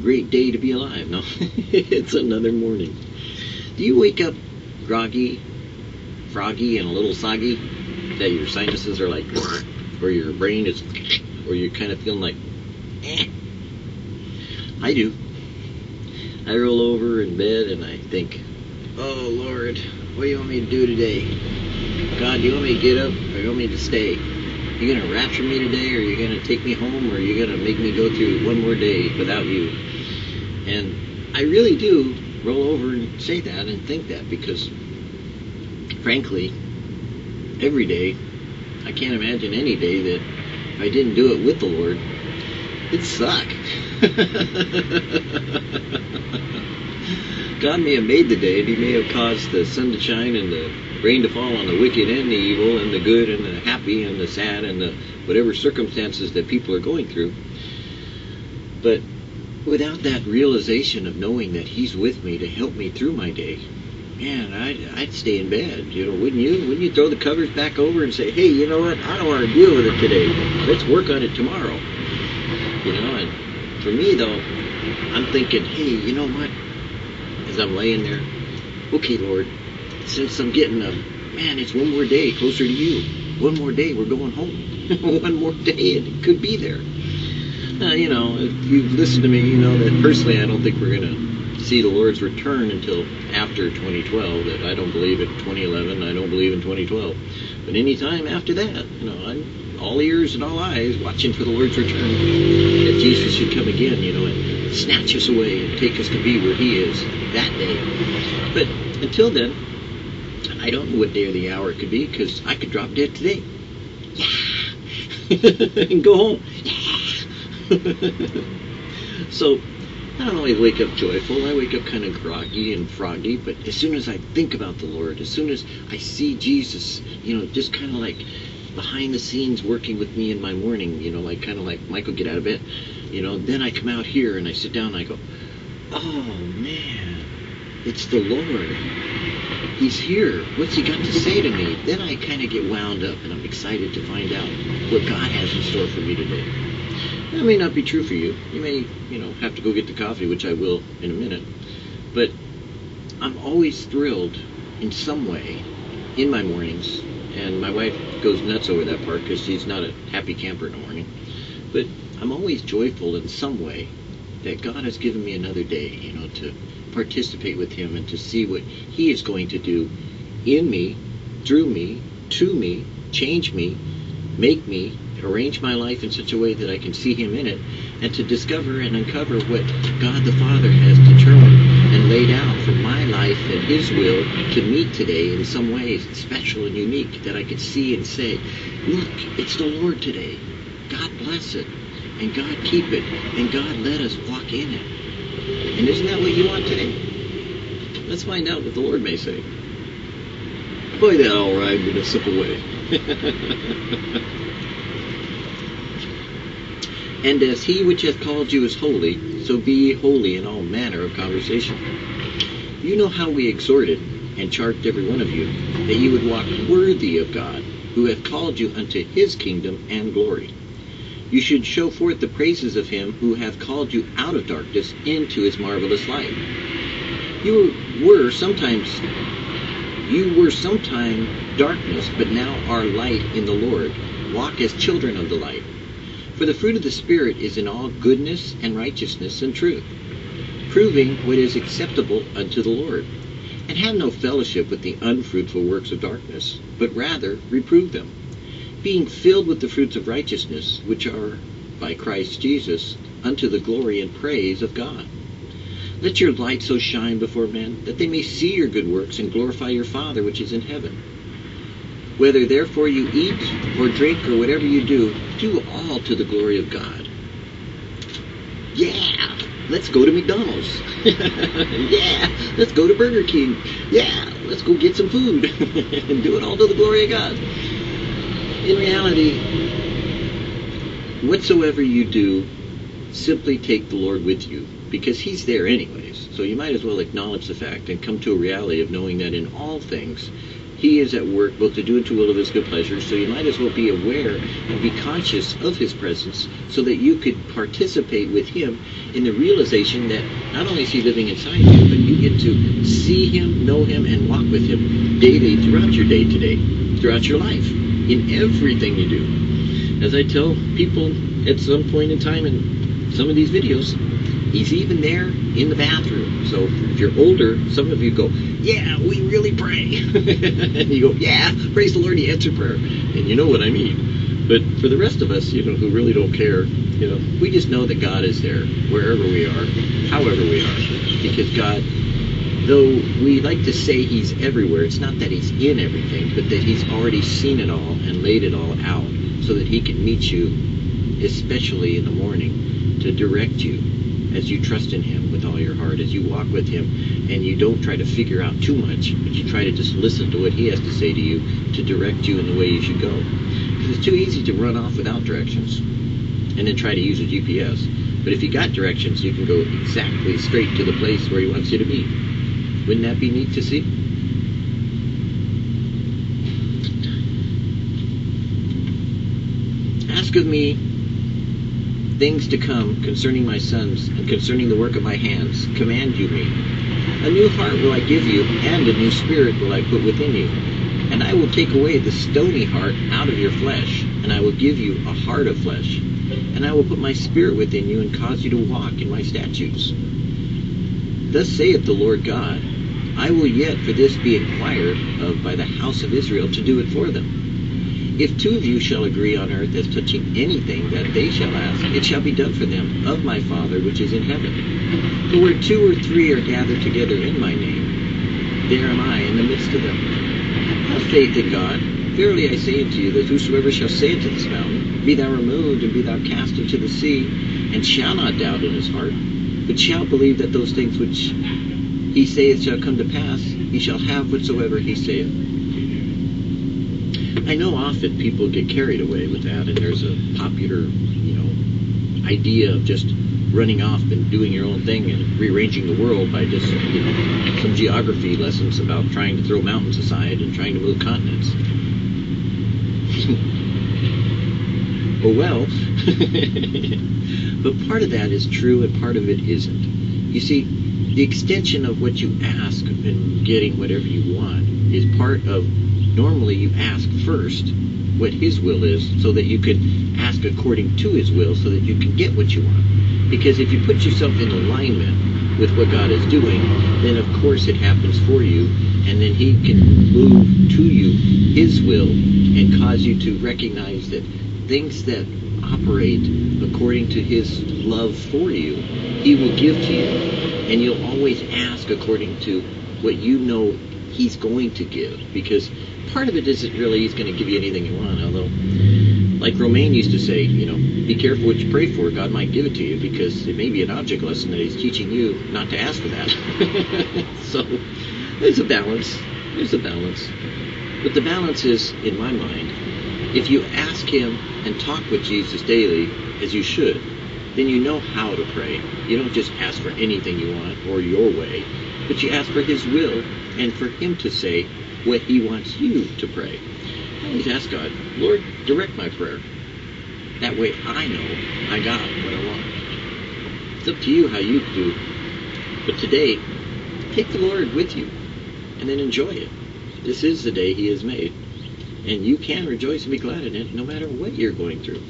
great day to be alive. No, it's another morning. Do you wake up groggy, froggy, and a little soggy? That your sinuses are like, or your brain is, or you're kind of feeling like, eh? I do. I roll over in bed and I think, oh Lord, what do you want me to do today? God, do you want me to get up, or do you want me to stay? Are you going to rapture me today, or are you going to take me home, or are you going to make me go through one more day without you? And I really do roll over and say that and think that, because frankly, every day, I can't imagine any day that I didn't do it with the Lord. It'd suck. God may have made the day, and he may have caused the sun to shine and the rain to fall on the wicked and the evil and the good and the happy and the sad and the whatever circumstances that people are going through. But without that realization of knowing that he's with me to help me through my day, man, I'd stay in bed, you know, wouldn't you? Wouldn't you throw the covers back over and say, hey, you know what, I don't want to deal with it today. Let's work on it tomorrow. You know, and for me, though, I'm thinking, hey, you know what? As I'm laying there, okay, Lord, since I'm getting up, man, it's one more day closer to you. One more day, we're going home. One more day, and it could be there. Now, you know, if you've listened to me, you know that personally I don't think we're going to see the Lord's return until after 2012. That I don't believe in 2011, I don't believe in 2012, but any time after that, you know, I'm all ears and all eyes watching for the Lord's return, that Jesus should come again, you know, and snatch us away and take us to be where he is that day. But until then, I don't know what day or the hour it could be, because I could drop dead today, yeah, and go home, yeah. So I don't always wake up joyful. I wake up kind of groggy and froggy, but as soon as I think about the Lord, as soon as I see Jesus, you know, just kind of like behind the scenes working with me in my morning, you know, like kind of like, Michael, get out of bed, you know, then I come out here and I sit down and I go, oh man, it's the Lord. He's here. What's he got to say to me? Then I kind of get wound up and I'm excited to find out what God has in store for me today. That may not be true for you. You may, you know, have to go get the coffee, which I will in a minute. But I'm always thrilled in some way in my mornings. And my wife goes nuts over that part because she's not a happy camper in the morning. But I'm always joyful in some way that God has given me another day, you know, to participate with him and to see what he is going to do in me, through me, to me, change me, make me, arrange my life in such a way that I can see him in it, and to discover and uncover what God the Father has determined and laid out for my life and his will to meet today in some ways special and unique, that I could see and say, look, it's the Lord today. God bless it, and God keep it, and God let us walk in it. And isn't that what you want today? Let's find out what the Lord may say. Boy, that all rhymed in a simple way. And as he which hath called you is holy, so be ye holy in all manner of conversation. You know how we exhorted and charged every one of you, that ye would walk worthy of God, who hath called you unto his kingdom and glory. You should show forth the praises of him who hath called you out of darkness into his marvelous light. You were sometime darkness, but now are light in the Lord. Walk as children of the light. For the fruit of the Spirit is in all goodness and righteousness and truth, proving what is acceptable unto the Lord. And have no fellowship with the unfruitful works of darkness, but rather reprove them, being filled with the fruits of righteousness, which are by Christ Jesus, unto the glory and praise of God. Let your light so shine before men, that they may see your good works and glorify your Father which is in heaven. Whether therefore you eat or drink or whatever you do, do all to the glory of God. Yeah, let's go to McDonald's. Yeah, let's go to Burger King. Yeah, let's go get some food. And do it all to the glory of God. In reality, whatsoever you do, simply take the Lord with you, because he's there anyways. So you might as well acknowledge the fact and come to a reality of knowing that in all things, He is at work both to do and to will of his good pleasure, so you might as well be aware and be conscious of his presence so that you could participate with him in the realization that not only is he living inside you, but you get to see him, know him, and walk with him daily throughout your day today, throughout your life, in everything you do. As I tell people at some point in time in some of these videos, he's even there in the bathroom. So if you're older, some of you go, yeah, we really pray. And you go, yeah, praise the Lord, he answered prayer. And you know what I mean. But for the rest of us, you know, who really don't care, you know, we just know that God is there wherever we are, however we are. Because God, though we like to say he's everywhere, it's not that he's in everything, but that he's already seen it all and laid it all out so that he can meet you, especially in the morning, to direct you as you trust in him with all your heart, as you walk with him, and you don't try to figure out too much, but you try to just listen to what he has to say to you to direct you in the way you should go. Because it's too easy to run off without directions and then try to use a GPS. But if you got directions, you can go exactly straight to the place where he wants you to be. Wouldn't that be neat to see? Ask of me things to come concerning my sons, and concerning the work of my hands, command you me. A new heart will I give you, and a new spirit will I put within you. And I will take away the stony heart out of your flesh, and I will give you a heart of flesh. And I will put my spirit within you, and cause you to walk in my statutes. Thus saith the Lord God, I will yet for this be inquired of by the house of Israel to do it for them. If two of you shall agree on earth as touching anything that they shall ask, it shall be done for them of my Father which is in heaven. For where two or three are gathered together in my name, there am I in the midst of them. Have faith in God. Verily I say unto you, that whosoever shall say unto this mountain, Be thou removed, and be thou cast into the sea, and shall not doubt in his heart, but shall believe that those things which he saith shall come to pass, he shall have whatsoever he saith. I know often people get carried away with that, and there's a popular, you know, idea of just running off and doing your own thing and rearranging the world by just, you know, some geography lessons about trying to throw mountains aside and trying to move continents. Oh well. But part of that is true and part of it isn't. You see, the extension of what you ask and getting whatever you want is part of. Normally you ask first what his will is so that you can ask according to his will so that you can get what you want. Because if you put yourself in alignment with what God is doing, then of course it happens for you, and then he can move to you his will and cause you to recognize that things that operate according to his love for you, he will give to you. And you'll always ask according to what you know he's going to give, because part of it isn't really he's going to give you anything you want, although, like Romaine used to say, you know, be careful what you pray for, God might give it to you, because it may be an object lesson that he's teaching you not to ask for that. So, there's a balance. There's a balance. But the balance is, in my mind, if you ask him and talk with Jesus daily, as you should, then you know how to pray. You don't just ask for anything you want or your way, but you ask for his will and for him to say what he wants you to pray. I always ask God, Lord, direct my prayer. That way I know I got what I want. It's up to you how you do. But today, take the Lord with you and then enjoy it. This is the day he has made. And you can rejoice and be glad in it no matter what you're going through.